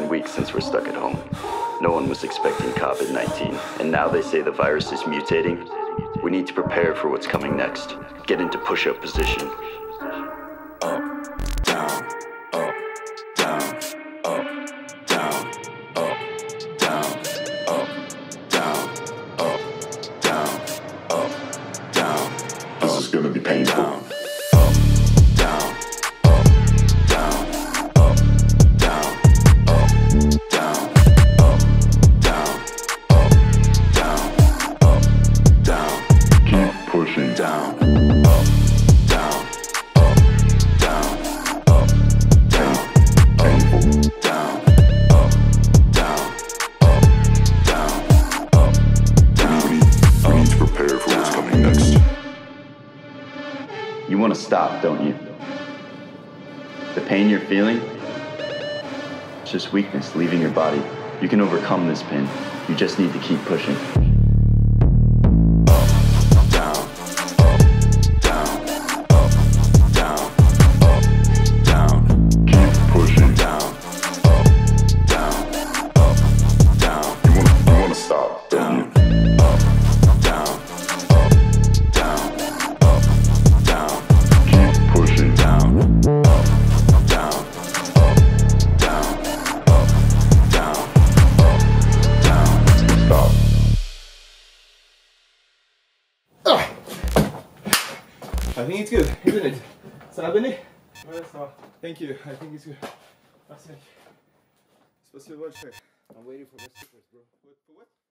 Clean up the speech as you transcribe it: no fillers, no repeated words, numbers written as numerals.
been weeks since we're stuck at home. No one was expecting COVID-19, and now they say the virus is mutating. We need to prepare for what's coming next. Get into push-up position. You want to stop, don't you? The pain you're feeling? It's just weakness leaving your body. You can overcome this pain. You just need to keep pushing. I think it's good, isn't it? Sabine? Thank you. I think it's good. I'm waiting for the stickers, bro. For what?